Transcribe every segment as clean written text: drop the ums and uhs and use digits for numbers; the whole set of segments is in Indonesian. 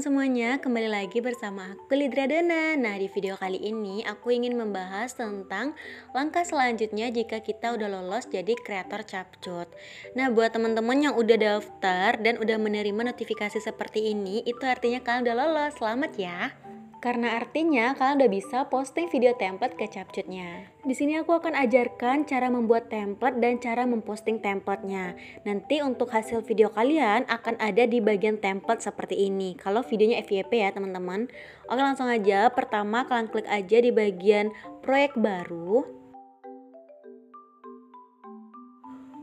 Semuanya, kembali lagi bersama aku Lidra Dona. Nah, di video kali ini aku ingin membahas tentang langkah selanjutnya jika kita udah lolos jadi kreator CapCut. Nah, buat teman-teman yang udah daftar dan udah menerima notifikasi seperti ini, itu artinya kalian udah lolos. Selamat ya. Karena artinya kalian udah bisa posting video template ke CapCutnya. Di sini aku akan ajarkan cara membuat template dan cara memposting templatenya. Nanti untuk hasil video kalian akan ada di bagian template seperti ini. Kalau videonya FYP ya teman-teman. Oke, langsung aja. Pertama kalian klik aja di bagian proyek baru.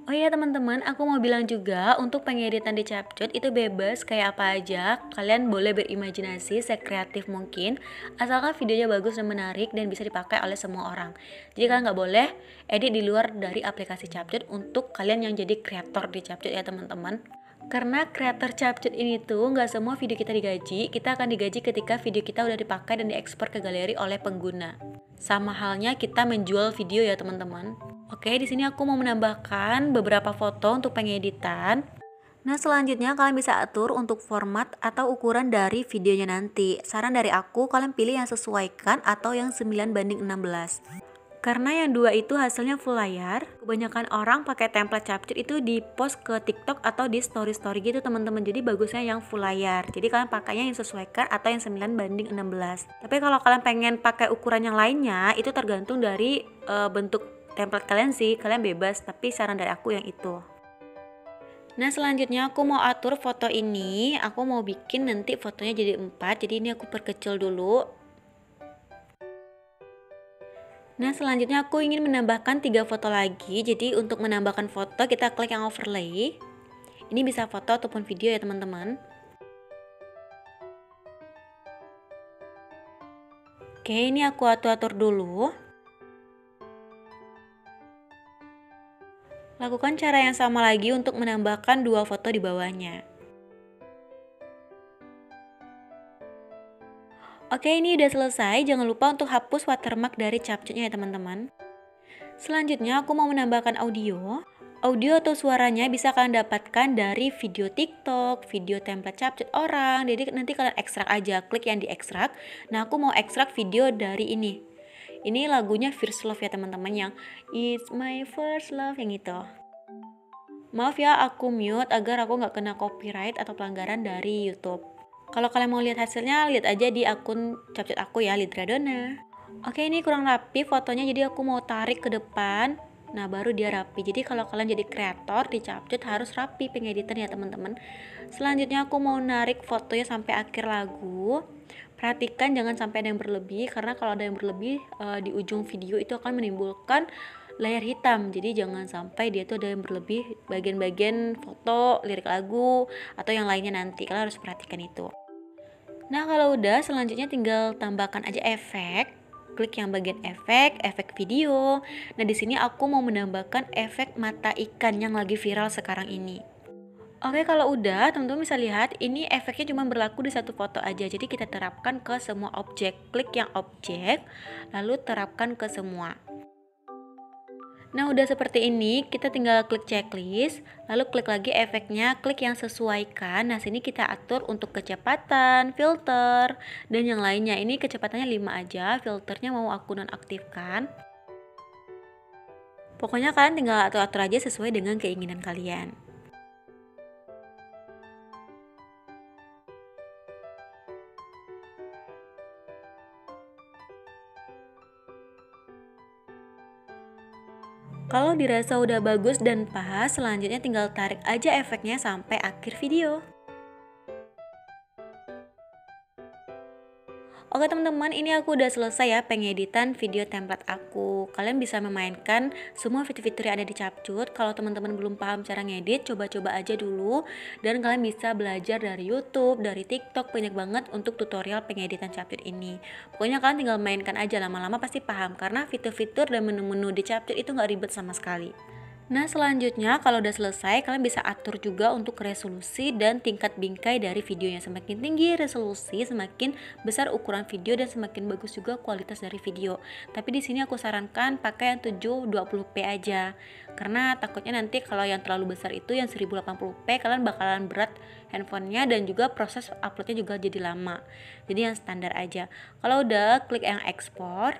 Oh iya teman-teman, aku mau bilang juga untuk pengeditan di CapCut itu bebas kayak apa aja. Kalian boleh berimajinasi sekreatif mungkin, asalkan videonya bagus dan menarik dan bisa dipakai oleh semua orang. Jadi kalian nggak boleh edit di luar dari aplikasi CapCut untuk kalian yang jadi kreator di CapCut ya teman-teman. Karena kreator CapCut ini tuh nggak semua video kita digaji, kita akan digaji ketika video kita udah dipakai dan diekspor ke galeri oleh pengguna. Sama halnya kita menjual video ya teman-teman. Oke, di sini aku mau menambahkan beberapa foto untuk pengeditan. Nah, selanjutnya kalian bisa atur untuk format atau ukuran dari videonya nanti. Saran dari aku, kalian pilih yang sesuaikan atau yang 9:16. Karena yang dua itu hasilnya full layar, kebanyakan orang pakai template CapCut itu di post ke TikTok atau di story-story gitu teman-teman. Jadi bagusnya yang full layar. Jadi kalian pakainya yang sesuaikan atau yang 9:16. Tapi kalau kalian pengen pakai ukuran yang lainnya, itu tergantung dari bentuk template kalian sih. Kalian bebas, tapi saran dari aku yang itu. Nah, selanjutnya aku mau atur foto ini. Aku mau bikin nanti fotonya jadi 4. Jadi ini aku perkecil dulu. Nah, selanjutnya aku ingin menambahkan 3 foto lagi. Jadi untuk menambahkan foto kita klik yang overlay. Ini bisa foto ataupun video ya teman-teman. Oke, ini aku atur-atur dulu. Lakukan cara yang sama lagi untuk menambahkan 2 foto di bawahnya. Oke, ini udah selesai. Jangan lupa untuk hapus watermark dari CapCutnya ya teman-teman. Selanjutnya aku mau menambahkan audio. Audio atau suaranya bisa kalian dapatkan dari video TikTok, video template CapCut orang. Jadi nanti kalian ekstrak aja, klik yang di ekstrak. Nah, aku mau ekstrak video dari ini. Ini lagunya First Love ya teman-teman, yang It's My First Love yang itu. Maaf ya, aku mute agar aku nggak kena copyright atau pelanggaran dari YouTube. Kalau kalian mau lihat hasilnya, lihat aja di akun CapCut aku ya, Lidra Dona. Oke, ini kurang rapi fotonya, jadi aku mau tarik ke depan. Nah, baru dia rapi. Jadi kalau kalian jadi kreator di CapCut harus rapi pengeditan ya teman-teman. Selanjutnya aku mau narik fotonya sampai akhir lagu. Perhatikan jangan sampai ada yang berlebih, karena kalau ada yang berlebih di ujung video itu akan menimbulkan layar hitam. Jadi jangan sampai dia tuh ada yang berlebih bagian-bagian foto, lirik lagu, atau yang lainnya nanti. Kalian harus perhatikan itu. Nah, kalau udah, selanjutnya tinggal tambahkan aja efek. Klik yang bagian efek, efek video. Nah, di sini aku mau menambahkan efek mata ikan yang lagi viral sekarang ini. Oke, kalau udah, teman-teman bisa lihat ini efeknya cuma berlaku di satu foto aja. Jadi kita terapkan ke semua objek. Klik yang objek, lalu terapkan ke semua. Nah, udah seperti ini, kita tinggal klik checklist, lalu klik lagi efeknya, klik yang sesuaikan. Nah, sini kita atur untuk kecepatan, filter, dan yang lainnya. Ini kecepatannya 5 aja, filternya mau aku nonaktifkan. Pokoknya kalian tinggal atur-atur aja sesuai dengan keinginan kalian. Kalau dirasa udah bagus dan pas, selanjutnya tinggal tarik aja efeknya sampai akhir video. Oke teman-teman, ini aku udah selesai ya pengeditan video template aku. Kalian bisa memainkan semua fitur-fitur yang ada di CapCut. Kalau teman-teman belum paham cara ngedit, coba-coba aja dulu. Dan kalian bisa belajar dari YouTube, dari TikTok, banyak banget untuk tutorial pengeditan CapCut ini. Pokoknya kalian tinggal mainkan aja, lama-lama pasti paham. Karena fitur-fitur dan menu-menu di CapCut itu nggak ribet sama sekali. Nah, selanjutnya kalau udah selesai, kalian bisa atur juga untuk resolusi dan tingkat bingkai dari videonya. Semakin tinggi resolusi, semakin besar ukuran video dan semakin bagus juga kualitas dari video. Tapi di sini aku sarankan pakai yang 720p aja. Karena takutnya nanti kalau yang terlalu besar itu yang 1080p kalian bakalan berat handphonenya dan juga proses uploadnya juga jadi lama. Jadi yang standar aja. Kalau udah, klik yang ekspor.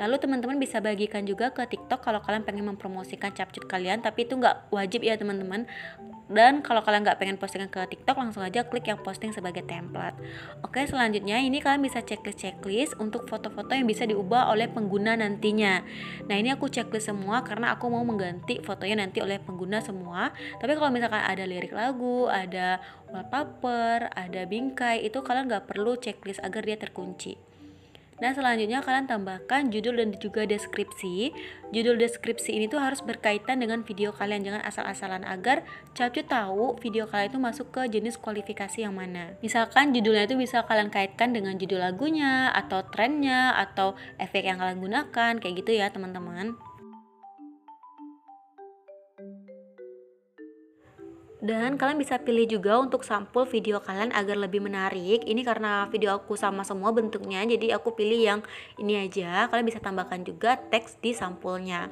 Lalu teman-teman bisa bagikan juga ke TikTok kalau kalian pengen mempromosikan CapCut kalian, tapi itu nggak wajib ya teman-teman. Dan kalau kalian nggak pengen postingan ke TikTok, langsung aja klik yang posting sebagai template. Oke, selanjutnya ini kalian bisa checklist untuk foto-foto yang bisa diubah oleh pengguna nantinya. Nah, ini aku checklist semua karena aku mau mengganti fotonya nanti oleh pengguna semua. Tapi kalau misalkan ada lirik lagu, ada wallpaper, ada bingkai, itu kalian nggak perlu checklist agar dia terkunci. Nah, selanjutnya kalian tambahkan judul dan juga deskripsi. Judul deskripsi ini tuh harus berkaitan dengan video kalian, jangan asal-asalan agar CapCut tahu video kalian itu masuk ke jenis kualifikasi yang mana. Misalkan judulnya itu bisa kalian kaitkan dengan judul lagunya, atau trennya, atau efek yang kalian gunakan, kayak gitu ya teman-teman. Dan kalian bisa pilih juga untuk sampul video kalian agar lebih menarik. Ini karena video aku sama semua bentuknya, jadi aku pilih yang ini aja. Kalian bisa tambahkan juga teks di sampulnya.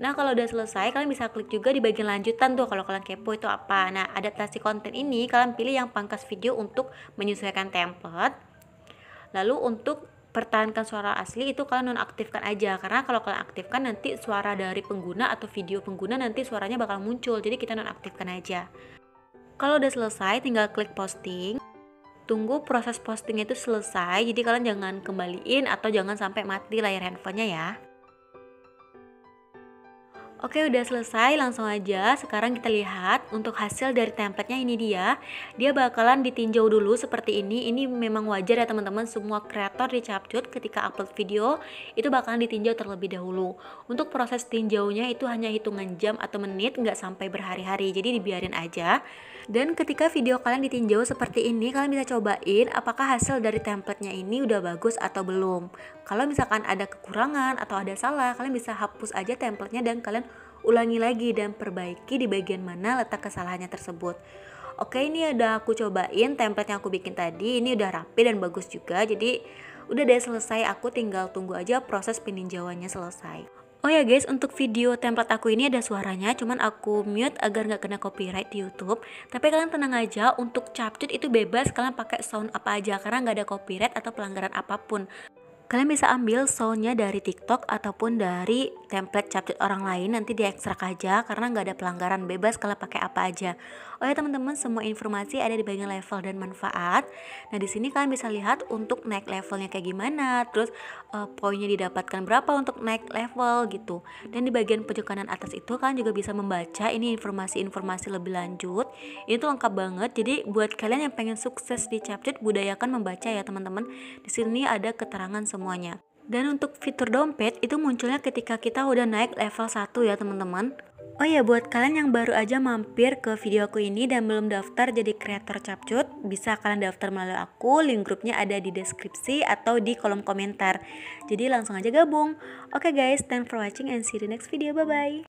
Nah, kalau udah selesai, kalian bisa klik juga di bagian lanjutan tuh kalau kalian kepo itu apa. Nah, adaptasi konten ini kalian pilih yang pangkas video untuk menyesuaikan template. Lalu untuk pertahankan suara asli itu kalian nonaktifkan aja, karena kalau kalian aktifkan nanti suara dari pengguna atau video pengguna nanti suaranya bakal muncul, jadi kita nonaktifkan aja. Kalau udah selesai tinggal klik posting. Tunggu proses postingnya itu selesai, jadi kalian jangan kembaliin atau jangan sampai mati layar handphonenya ya. Oke, udah selesai, langsung aja sekarang kita lihat untuk hasil dari templatenya. Ini dia bakalan ditinjau dulu seperti ini memang wajar ya teman-teman, semua kreator di CapCut ketika upload video itu bakalan ditinjau terlebih dahulu. Untuk proses tinjaunya itu hanya hitungan jam atau menit, nggak sampai berhari-hari, jadi dibiarin aja. Dan ketika video kalian ditinjau seperti ini, kalian bisa cobain apakah hasil dari templatenya ini udah bagus atau belum. Kalau misalkan ada kekurangan atau ada salah, kalian bisa hapus aja templatenya dan kalian ulangi lagi dan perbaiki di bagian mana letak kesalahannya tersebut. Oke, ini udah aku cobain template yang aku bikin tadi, ini udah rapi dan bagus juga, jadi udah deh selesai. Aku tinggal tunggu aja proses peninjauannya selesai. Oh ya guys, untuk video template aku ini ada suaranya, cuman aku mute agar nggak kena copyright di YouTube. Tapi kalian tenang aja, untuk CapCut itu bebas kalian pakai sound apa aja karena nggak ada copyright atau pelanggaran apapun. Kalian bisa ambil soundnya dari TikTok ataupun dari template CapCut orang lain, nanti diekstrak aja karena nggak ada pelanggaran, bebas kalau pakai apa aja. Oh ya teman-teman, semua informasi ada di bagian level dan manfaat. Nah, di sini kalian bisa lihat untuk naik levelnya kayak gimana, terus poinnya didapatkan berapa untuk naik level gitu. Dan di bagian pojok kanan atas itu kalian juga bisa membaca ini informasi-informasi lebih lanjut. Ini tuh lengkap banget. Jadi buat kalian yang pengen sukses di CapCut, budayakan membaca ya teman-teman. Di sini ada keterangan semuanya. Dan untuk fitur dompet itu munculnya ketika kita udah naik level 1 ya teman-teman. Oh ya, buat kalian yang baru aja mampir ke video aku ini dan belum daftar jadi kreator CapCut, bisa kalian daftar melalui aku, link grupnya ada di deskripsi atau di kolom komentar. Jadi langsung aja gabung. Oke guys, thanks for watching and see you next video, bye bye.